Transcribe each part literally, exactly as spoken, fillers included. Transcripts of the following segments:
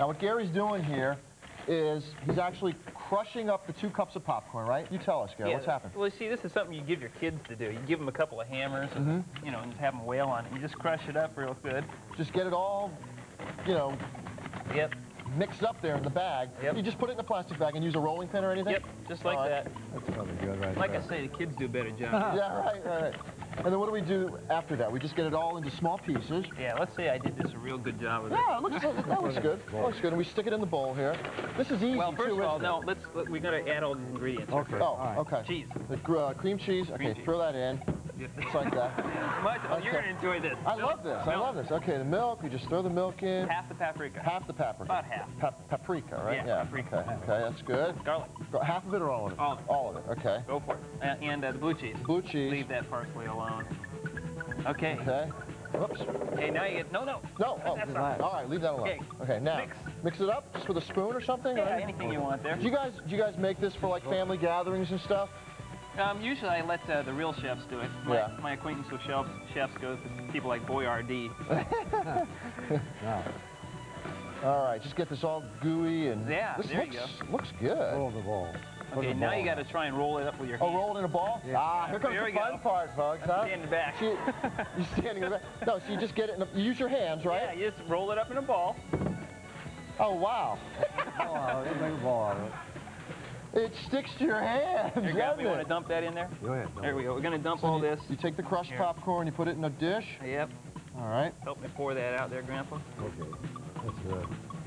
Now what Gary's doing here is he's actually crushing up the two cups of popcorn, right? You tell us, Gary, yeah, what's happened? Well, see, this is something you give your kids to do. You give them a couple of hammers, mm-hmm. and, you know, and have them wail on it. You just crush it up real good. Just get it all, you know, yep. mixed up there in the bag. Yep. You just put it in a plastic bag and use a rolling pin or anything? Yep, just like all that. Right. That's probably good, right? Like there. I say, the kids do a better job. Yeah, right, right, right. And then what do we do after that? We just get it all into small pieces. Yeah, let's say I did this a real good job of it. Yeah, it looks, that looks good. That looks good. And we stick it in the bowl here. This is easy. Well, first too, of all, no, let's, let, we got to add all the ingredients. Okay. Oh, right. okay. Cheese. The, uh, cream cheese. Cream okay, cheese. Throw that in. It's like that. Much, okay. You're going to enjoy this. I milk, love this. Milk. I love this. Okay, the milk, you just throw the milk in. Half the paprika. Half the paprika. About half. Pa paprika, right? Yeah, yeah. paprika. Okay. okay, that's good. Garlic. Half of it or all of it? All of it. All of it, okay. Go for it. Uh, and uh, the blue cheese. Blue cheese. Leave that parsley alone. Okay. Okay. Whoops. Okay, now you get, no, no. No, oh, that's right. All right, leave that alone. Okay, okay now. Mix. Mix it up just with a spoon or something? Yeah, right? Anything you want there. Do you guys, do you guys make this for like family gatherings and stuff? Um, usually I let uh, the real chefs do it. My, yeah. my acquaintance with chefs, chefs goes to people like Boyardee. no. All right, just get this all gooey and yeah, this there looks, you go. looks good. Roll the ball. Put okay, now ball. you got to try and roll it up with your hand. Oh, roll it in a ball? Yeah. Ah, here comes there the fun go. part, folks. Huh? Stand in the back. So you, you're standing in the back. No, so you just get it. In a, you use your hands, right? Yeah, you just roll it up in a ball. Oh wow! oh, you make a ball out of it. It sticks to your hands. Here, guys, we want to dump that in there? Go ahead. There we go. We're going to dump so all you, this. You take the crushed Here. popcorn, you put it in a dish. Yep. All right. Help me pour that out there, Grandpa. Okay. That's good.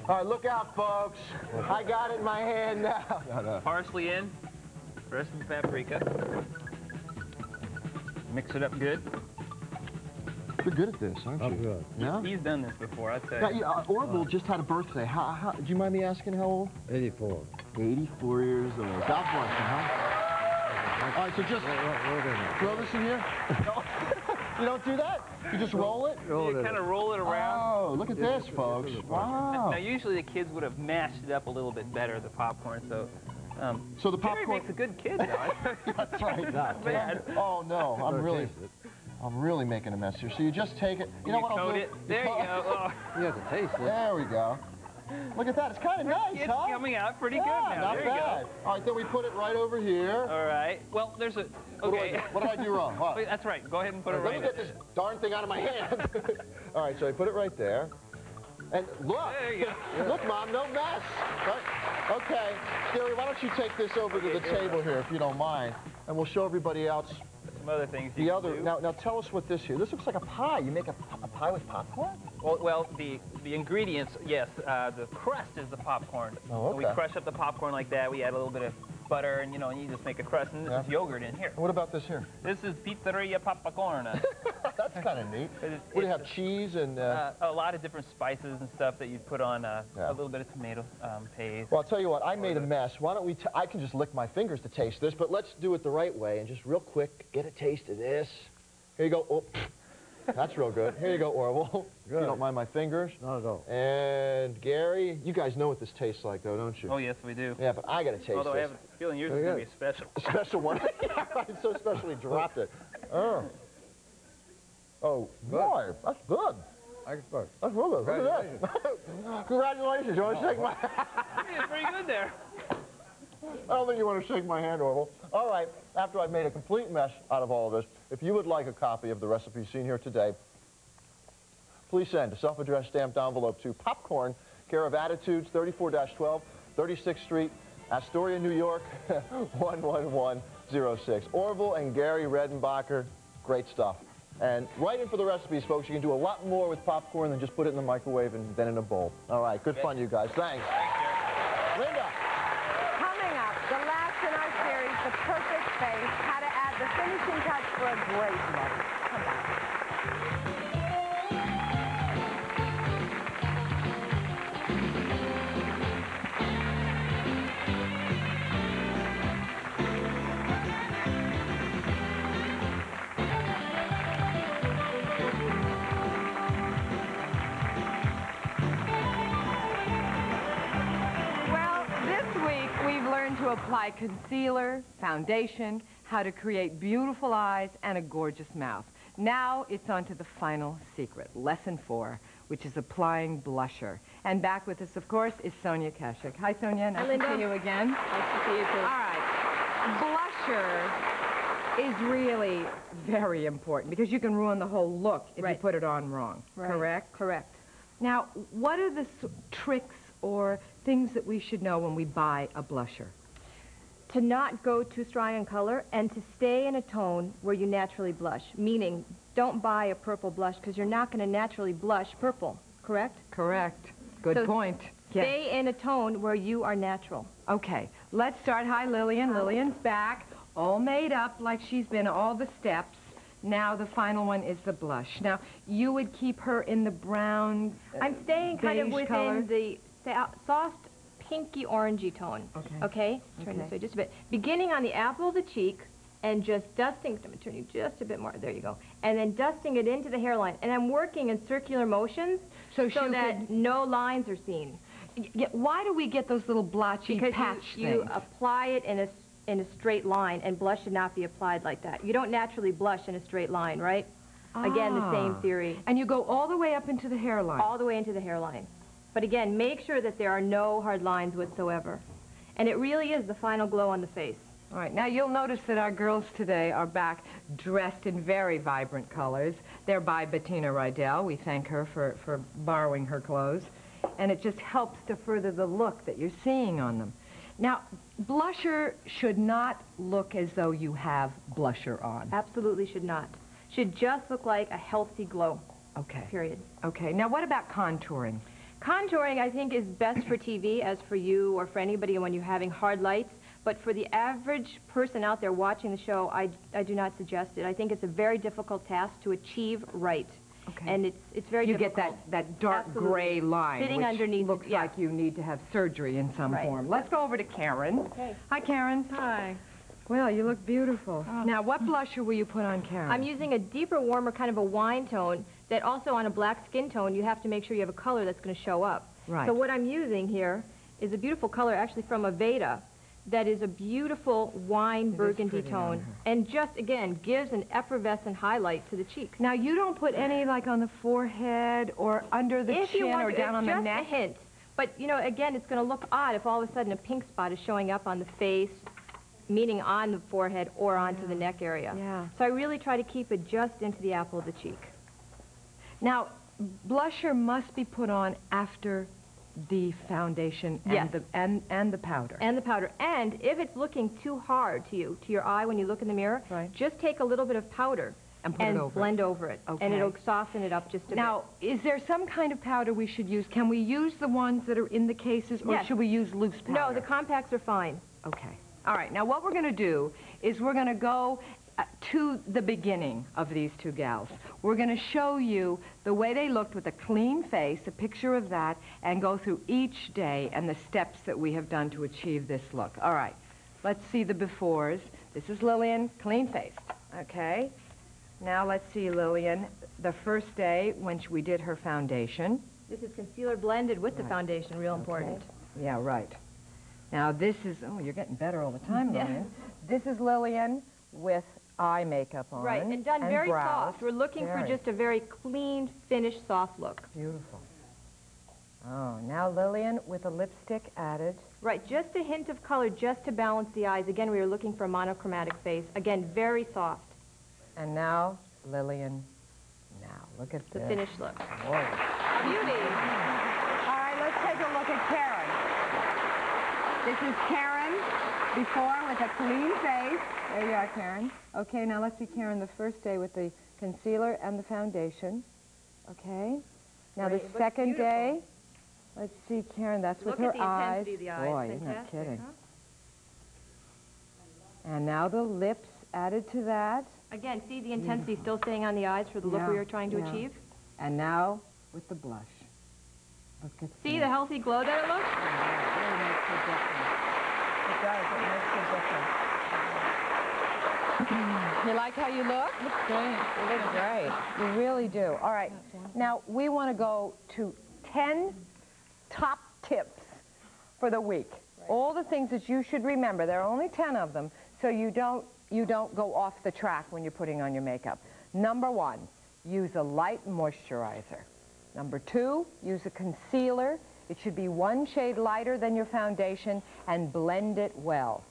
All right, look out, folks. I got it in my hand now. Got up. Parsley in. Rest of the paprika. Mix it up good. You're good at this, aren't you? I'm good. Yeah? He's done this before, I'd say. Now, you, uh, Orville uh, just had a birthday. How, how, do you mind me asking how old? eighty-four. eighty-four years old. God bless you, huh? All right, so just throw this in here. You don't do that? You just roll it? You kind of roll it around. Oh, look at this, folks. Wow. Now, usually the kids would have mashed it up a little bit better, the popcorn, so... Um, so the popcorn... Gary makes a good kid, though. That's right. Not bad. Oh, no, I'm really... I'm really making a mess here. So you just take it... You know what I'll do? You coat it. There you go. You have to taste it. There we go. Look at that. It's kind of nice, it's huh? It's coming out pretty yeah, good now. Not there bad. You go. All right, then we put it right over here. All right. Well, there's a... Okay. What did I, I do wrong? Huh? Wait, that's right. Go ahead and put All it right there. Let me get this darn thing out of my hand. All right, so I put it right there. And look. There you go. Look, Mom, no mess. Right? Okay. Gary, why don't you take this over okay, to the table right. here, if you don't mind, and we'll show everybody else some other things you the can other, do. Now, now tell us what this here. This looks like a pie. You make a, a pie with popcorn? Well, well the, the ingredients, yes. Uh, the crust is the popcorn. Oh, okay. So we crush up the popcorn like that. We add a little bit of butter, and you know, and you just make a crust. And this yeah. is yogurt in here. And what about this here? This is pizzeria popcorn. That's kind of neat. It's, it's, what do you have? Cheese and uh, uh, a lot of different spices and stuff that you put on uh, yeah. a little bit of tomato um, paste. Well, I'll tell you what. I made a mess. Why don't we? T I can just lick my fingers to taste this, but let's do it the right way and just real quick get a taste of this. Here you go. Oh. That's real good. Here you go, Orville. Good. You don't mind my fingers? Not at all. And Gary, you guys know what this tastes like, though, don't you? Oh, yes, we do. Yeah, but I got to taste it. Although this. I have a feeling yours is going to be special. A special one? Yeah, I so specially dropped it. Oh. Oh, boy, that's good. I can start. That's real good. Look at that. Congratulations. You want to shake my hand? It's pretty good there. I don't think you want to shake my hand, Orville. All right, after I've made a complete mess out of all of this, if you would like a copy of the recipe seen here today, please send a self-addressed stamped envelope to Popcorn, care of Attitudes, thirty-four dash twelve, thirty-sixth Street, Astoria, New York, one one one zero six. Orville and Gary Redenbacher, great stuff. And right in for the recipes, folks. You can do a lot more with popcorn than just put it in the microwave and then in a bowl. All right, good fun, you guys. Thanks. Thank you. Linda. The perfect face, how to add the finishing touch for a great look. Come on. Apply concealer, foundation, how to create beautiful eyes and a gorgeous mouth. Now it's on to the final secret, lesson four, which is applying blusher. And back with us, of course, is Sonia Kashuk. Hi, Sonia. Nice Hi, Linda. to see you again. Nice to see you, too. All right. Blusher is really very important because you can ruin the whole look if right. you put it on wrong. Right. Correct? Correct. Now, what are the tricks or things that we should know when we buy a blusher? To not go too strong in color and to stay in a tone where you naturally blush, meaning don't buy a purple blush because you're not going to naturally blush purple, correct? Correct. Good so point. Stay yes. in a tone where you are natural. Okay. Let's start. Hi, Lillian. Lillian's back, all made up like she's been all the steps. Now the final one is the blush. Now, you would keep her in the brown, uh, I'm staying kind of within color. the soft, pinky, orangey tone. Okay. Okay? Turn okay. this way just a bit. Beginning on the apple of the cheek and just dusting, I'm going to turn you just a bit more, there you go, and then dusting it into the hairline. And I'm working in circular motions so, so that no lines are seen. Y why do we get those little blotchy because patch you, things? Because you apply it in a in a straight line, and blush should not be applied like that. You don't naturally blush in a straight line, right? Ah. Again, the same theory. And you go all the way up into the hairline. All the way into the hairline. But again, make sure that there are no hard lines whatsoever. And it really is the final glow on the face. All right, now you'll notice that our girls today are back dressed in very vibrant colors. They're by Bettina Rydell. We thank her for, for borrowing her clothes. And it just helps to further the look that you're seeing on them. Now, blusher should not look as though you have blusher on. Absolutely should not. Should just look like a healthy glow. Okay. Period. Okay. Now, what about contouring? Contouring, I think, is best for T V as for you or for anybody when you're having hard lights. But for the average person out there watching the show, I, I do not suggest it. I think it's a very difficult task to achieve right. Okay. And it's, it's very you difficult. You get that, that dark Absolutely. gray line, Fitting which underneath looks yeah. like you need to have surgery in some right. form. Let's go over to Karen. Okay. Hi, Karen. Hi. Well, you look beautiful. Oh. Now, what blusher will you put on Karen? I'm using a deeper, warmer, kind of a wine tone that also on a black skin tone, you have to make sure you have a color that's going to show up. Right. So what I'm using here is a beautiful color, actually, from Aveda that is a beautiful wine burgundy tone and just, again, gives an effervescent highlight to the cheek. Now, you don't put any, like, on the forehead or under the chin or down on the neck? It's just a hint. But, you know, again, it's going to look odd if all of a sudden a pink spot is showing up on the face, meaning on the forehead or onto yeah. the neck area. Yeah. So I really try to keep it just into the apple of the cheek. Now, blusher must be put on after the foundation and yes. the and and the powder and the powder and if it's looking too hard to you to your eye when you look in the mirror, right. just take a little bit of powder and, put and it over blend it. over it, okay. and it'll soften it up just a now, bit. Now, is there some kind of powder we should use? Can we use the ones that are in the cases, or yes. should we use loose powder? No, the compacts are fine. Okay. All right. Now, what we're going to do is we're going to go Uh, to the beginning of these two gals. We're going to show you the way they looked with a clean face, a picture of that, and go through each day and the steps that we have done to achieve this look. All right, let's see the befores. This is Lillian, clean-faced, okay? Now let's see Lillian the first day when we did her foundation. This is concealer blended with right. the foundation, real okay. important. Yeah, right. Now this is, oh, you're getting better all the time, Lillian. Yeah. This is Lillian with eye makeup on. Right, and done and very brows. soft. We're looking very. for just a very clean, finished, soft look. Beautiful. Oh, now Lillian with a lipstick added. Right, just a hint of color just to balance the eyes. Again, we were looking for a monochromatic face. Again, very soft. And now, Lillian, now, look at the this. finished look. Boy. Beauty. All right, let's take a look at Karen. This is Karen before with a clean face. There you are, Karen. Okay, now let's see Karen the first day with the concealer and the foundation. Okay. Now right, the second beautiful. day, let's see Karen. That's Look with her eyes. Look at the intensity of the eyes. Boy, Fantastic, you're not kidding. Huh? And now the lips added to that. Again, see the intensity yeah. still staying on the eyes for the yeah, look we were trying to yeah. achieve. And now with the blush. Look at see that. the healthy glow that it looks? Yeah, it really makes a difference. It does. It makes a difference. You like how you look? Looks great. You look great. You really do. All right. Now, we want to go to ten top tips for the week. Right. All the things that you should remember. There are only ten of them, so you don't, you don't go off the track when you're putting on your makeup. Number one, use a light moisturizer. Number two, use a concealer It should be one shade lighter than your foundation and blend it well.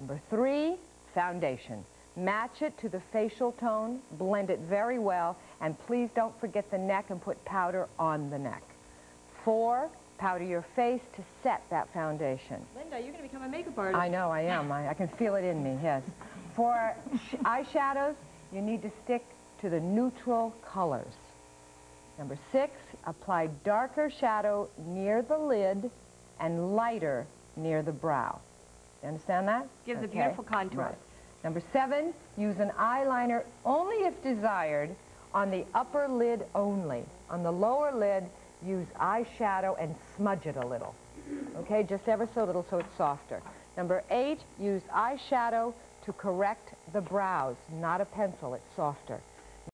Number three, foundation. Match it to the facial tone, blend it very well, and please don't forget the neck and put powder on the neck. Four, powder your face to set that foundation. Linda, you're going to become a makeup artist. I know, I am. I, I can feel it in me, yes. For eyeshadows, you need to stick to the neutral colors. Number six, apply darker shadow near the lid and lighter near the brow. You understand that? Gives okay. a beautiful contour. Right. Number seven, use an eyeliner only if desired on the upper lid only. On the lower lid, use eyeshadow and smudge it a little. Okay, just ever so little so it's softer. Number eight, use eyeshadow to correct the brows, not a pencil, it's softer.